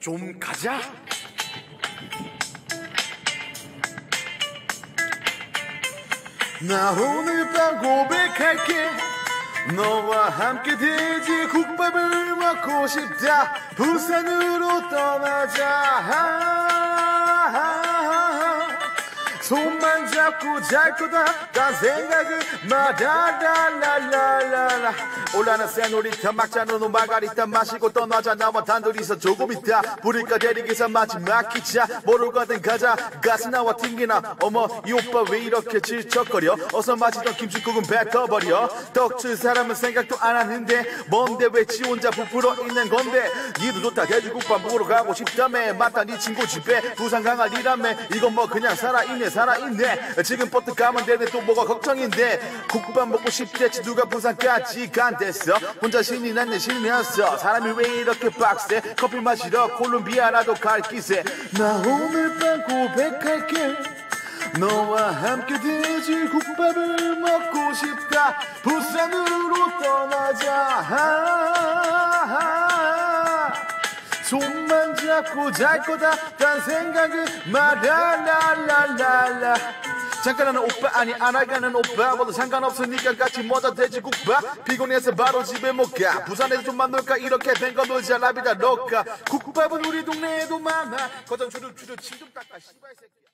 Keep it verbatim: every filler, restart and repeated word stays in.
좀 가자. 나 오늘 밤 고백할게. 너와 함께 돼지 국밥을 먹고 싶다. 부산으로 떠나자. 손만 잡고 잘 거다. 딴 생각은 마라라라라라. 올라는 새놀이터 막자노노 마가리타 마시고 떠나자. 나와 단둘이서 조금 있다. 부릴까 대리기사 마지막 기차. 뭐로 가든 가자. 가스 나와 튕기나. 어머 이 오빠 왜 이렇게 질척거려. 어서 마시던 김치국은 뱉어버려. 떡칠 사람은 생각도 안 하는데 뭔데 왜 지 혼자 부풀어 있는 건데. 니도 좋다 돼지국밥 먹으러 가고 싶다며. 맞다 니 친구 집에 부산 강아리라며. 이건 뭐 그냥 살아있네 살아있네. 지금 버튼 가면 되네. 또 뭐가 걱정인데. 국밥 먹고 싶댔지 누가 부산까지 간댔어. 혼자 신이 났네 신났어. 사람이 왜 이렇게 빡세. 커피 마시러 콜롬비아라도 갈 기세. 나 오늘 밤 고백할게. 너와 함께 돼지 국밥을 먹고 싶다. 부산으로 떠나자. 손만 잡고 잘 거다. 딴 생각은 마라라라라라. 잠깐 하는 오빠 아니 안 하가는 오빠. 뭐도 상관없으니까 같이 먹자 돼지국밥. 피곤해서 바로 집에 못 가. 부산에서 좀만 놀까. 이렇게 뱅거 놀자. 라비다 로까. 국밥은 우리 동네에도 많아. 거장 주름 주름 침 좀 닦아. 시발 새끼야.